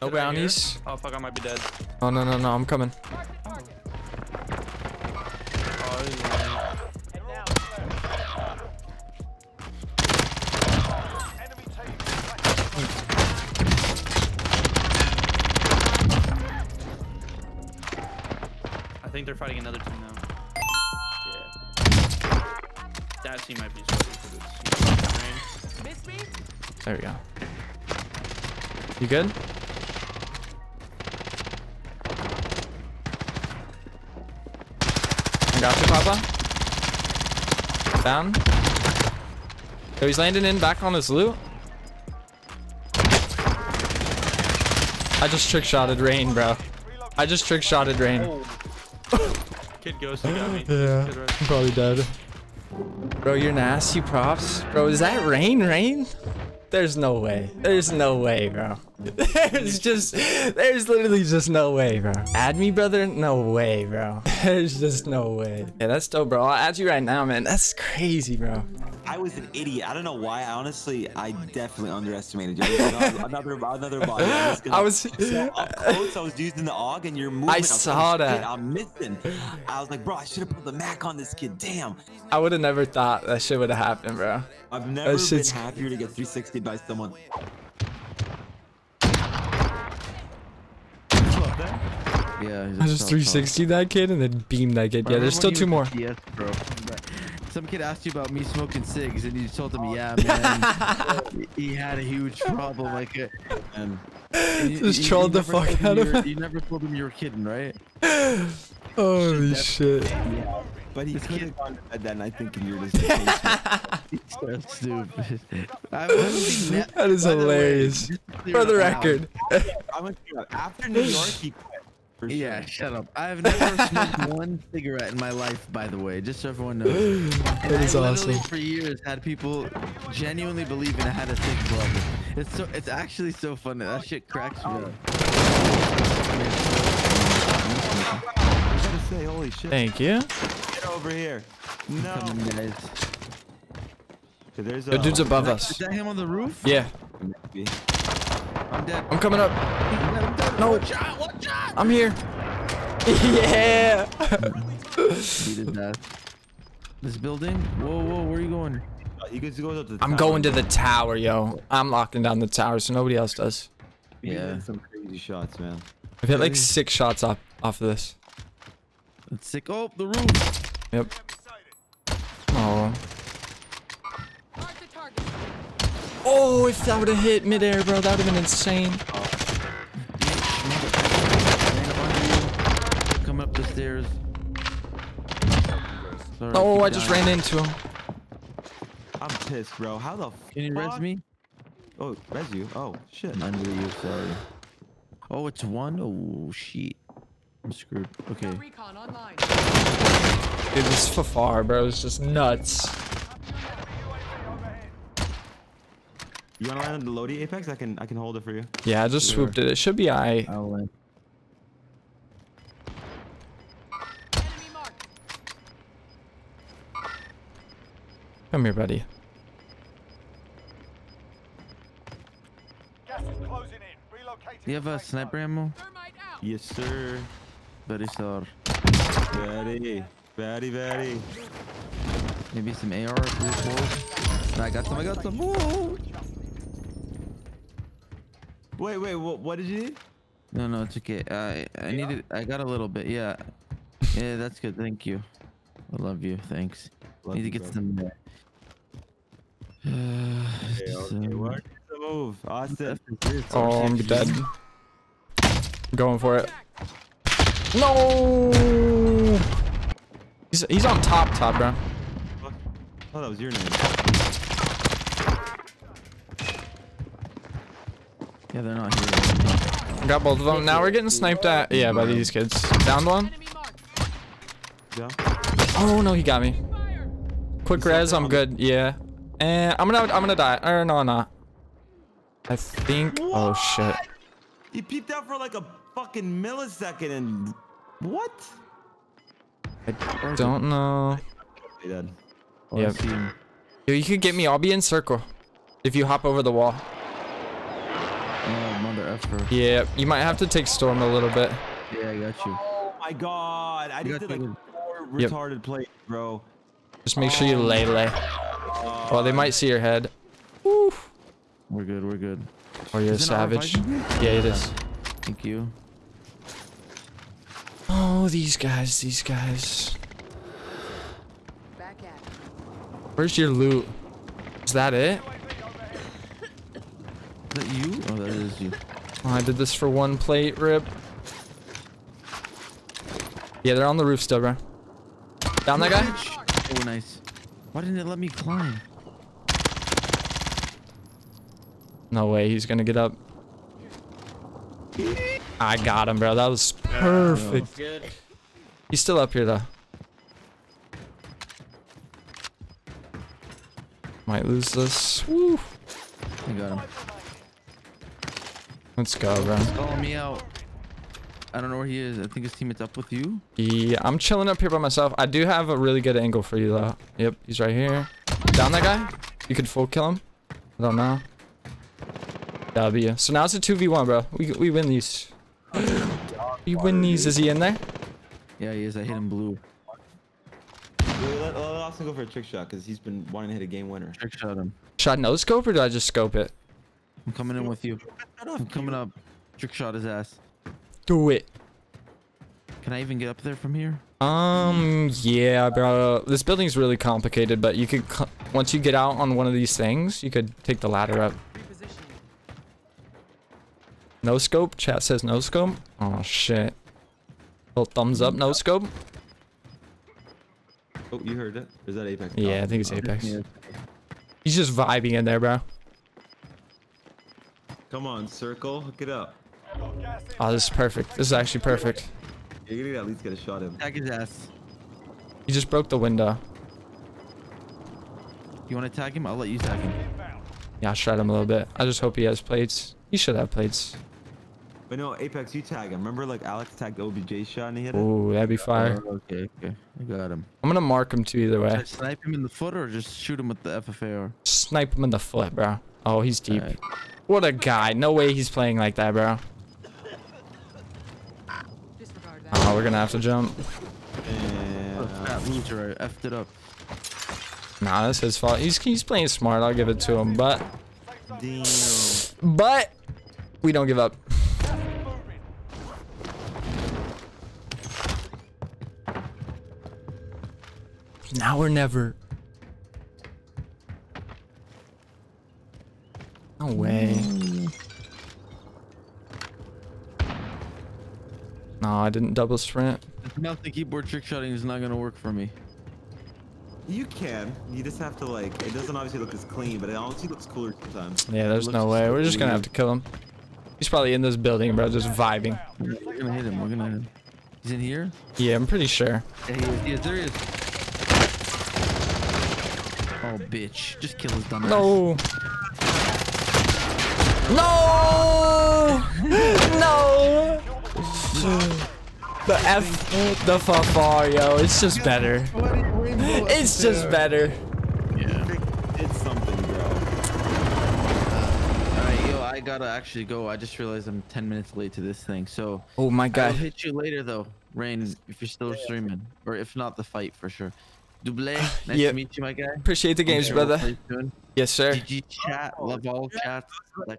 No bounties. Oh fuck, I might be dead. Oh no, no, no, I'm coming. I think they're fighting another team now. Yeah. That team might be struggling. There we go. You good? I got you, Papa. Down. So he's landing in back on his loot. I just trick-shotted Rain, bro. I just trick-shotted Rain. Kid Ghost got me. Yeah, I'm probably dead. Bro, you're nasty, props. Bro, is that Rain, Rain? There's no way. There's no way, bro. There's literally just no way, bro. Add me, brother? No way, bro. There's just no way. Yeah, that's dope, bro. I'll add you right now, man. That's crazy, bro. I was an idiot. I don't know why. Honestly, I definitely underestimated you. Another body. I was using the AUG and your movement. I saw that. I'm missing. I was like, bro, I should have put the Mac on this kid. Damn. I would have never thought that shit would have happened, bro. I've never been happier to get 360 by someone. Yeah, I just 360 that kid and then beamed that kid. Yeah, there's still two more. Yes, bro. Some kid asked you about me smoking cigs and you told him, yeah, man. He had a huge problem. Like, just trolled the fuck out of him. You never told him you were kidding, right? Holy shit. Yeah. But he could have gone to bed that night thinking you were just so stupid. That is hilarious. For the record. After New York, he quit. Sure. Yeah, shut up. I've never smoked one cigarette in my life, by the way, just so everyone knows. And that is awesome. For years, had people genuinely believing I had a cig problem. It's actually so funny. That shit cracks me up. I gotta say, holy shit. Thank you. Get over here. No. Guys. So there's a dude's above us. Is that him on the roof? Yeah. I'm dead. I'm coming up. No. Watch out, watch out. I'm here. Yeah. He did that. This building? Whoa, whoa, where are you going? He goes up to the tower. I'm going to the tower, yo. I'm locking down the tower so nobody else does. Yeah. Some crazy shots, man. I've hit like 6 shots off of this. That's sick. Oh, the roof. Yep. Oh. Oh, if that would have hit midair, bro, that would have been insane. Come up the stairs. Sorry, oh, I just ran into him. I'm pissed, bro. How the fuck? Can you res me? Oh, res you. Oh, shit. Under you, sorry. Oh, it's one. Oh, shit. I'm screwed. Okay. Dude, this FFAR, bro, is just nuts. You wanna land on the Lodi, Apex? I can hold it for you. Yeah, I just swooped it. It should be alright. I'll land. Come here, buddy. Gas is closing in. Relocating. You have a sniper ammo? Yes, sir. Very sir. Very, very, very. Maybe some AR. I got some. I got some. Whoa. Wait, what did you need? No, it's okay. I needed, I got a little bit, yeah. Yeah, that's good, thank you. I love you, thanks. Love need to get some... okay, where did the move? Austin. Oh, I'm dead. Going for it. No! He's on top, bro. Oh, that was your name. Yeah, they're not here. Got both of them. Now we're getting sniped at. Yeah, by these kids. Down one. Yeah. Oh no, he got me. Quick res, I'm good. Yeah. And I'm gonna die. Or no, I'm not. I think. What? Oh shit. He peeped out for like a fucking millisecond and what? I don't know. Yep. Yo, you could get me. I'll be in circle if you hop over the wall. Oh, mother effer. Yeah, you might have to take Storm a little bit. Yeah, I got you. Oh my god, I just did like four retarded plays, bro. Just make sure you lay. Oh, they might see your head. Oof. We're good, we're good. Or you're a savage. Yeah, it is. Thank you. Oh, these guys. Back at. Where's your loot? Is that it? Is that you? Oh, that is you. Oh, I did this for one plate, rip. Yeah, they're on the roof still, bro. Down that guy? Oh, nice. Why didn't it let me climb? No way, he's gonna get up. I got him, bro. That was perfect. Yeah, he's still up here, though. Might lose this. Woo. I got him. Let's go, bro. He's calling me out. I don't know where he is. I think his teammate's up with you. Yeah, I'm chilling up here by myself. I do have a really good angle for you, though. Yep, he's right here. Down that guy? You could full kill him? I don't know. W. So now it's a 2v1, bro. We win these. We win these. Is he in there? Yeah, he is. I hit him blue. Let Austin go for a trick shot because he's been wanting to hit a game winner. Trick shot him. Should I no scope or do I just scope it? I'm coming in with you. I'm coming up. Trick shot his ass. Do it. Can I even get up there from here? Yeah, bro. This building's really complicated, but you could once you get out on one of these things, you could take the ladder up. No scope? Chat says no scope? Oh shit. Little thumbs up, no scope. Oh, you heard it. Is that Apex? Yeah, I think it's Apex. Yeah. He's just vibing in there, bro. Come on, circle. Hook it up. Oh, this is perfect. This is actually perfect. You're gonna at least get a shot in. Tag his ass. He just broke the window. You wanna tag him? I'll let you tag him. Yeah, I'll shred him a little bit. I just hope he has plates. He should have plates. But no, Apex, you tag him. Remember, like, Alex tagged OBJ shot and he hit him? Oh, that'd be fire. Oh, okay. I got him. I'm gonna mark him too either way. Should I snipe him in the foot or just shoot him with the FFAR? Snipe him in the foot, bro. Oh, he's deep. Right. What a guy. No way he's playing like that, bro. Oh, we're gonna have to jump. Yeah. I effed it up. Nah, that's his fault. He's playing smart. I'll give it to him, but... Damn. But... We don't give up. Now or never. No way. No, I didn't double sprint. Not the keyboard trick shotting is not gonna work for me. You can. You just have to like. It doesn't obviously look as clean, but it honestly looks cooler sometimes. Yeah, there's no way. We're just gonna have to kill him. He's probably in this building, bro. Just vibing. We're gonna hit him. We're gonna hit him. He's in here? Yeah, I'm pretty sure. Yeah, he is. There he is. Oh, bitch. Just kill his dumbass. No. No. No. The FFAR, yo. It's just better. It's just better. I gotta actually go. I just realized I'm 10 minutes late to this thing. So oh my god, I'll hit you later though, Rain, if you're still streaming, or if not, the fight for sure. DUBLAYE, nice to meet you, my guy. Appreciate the games, brother. Yes, sir. GG chat, love all chats. Like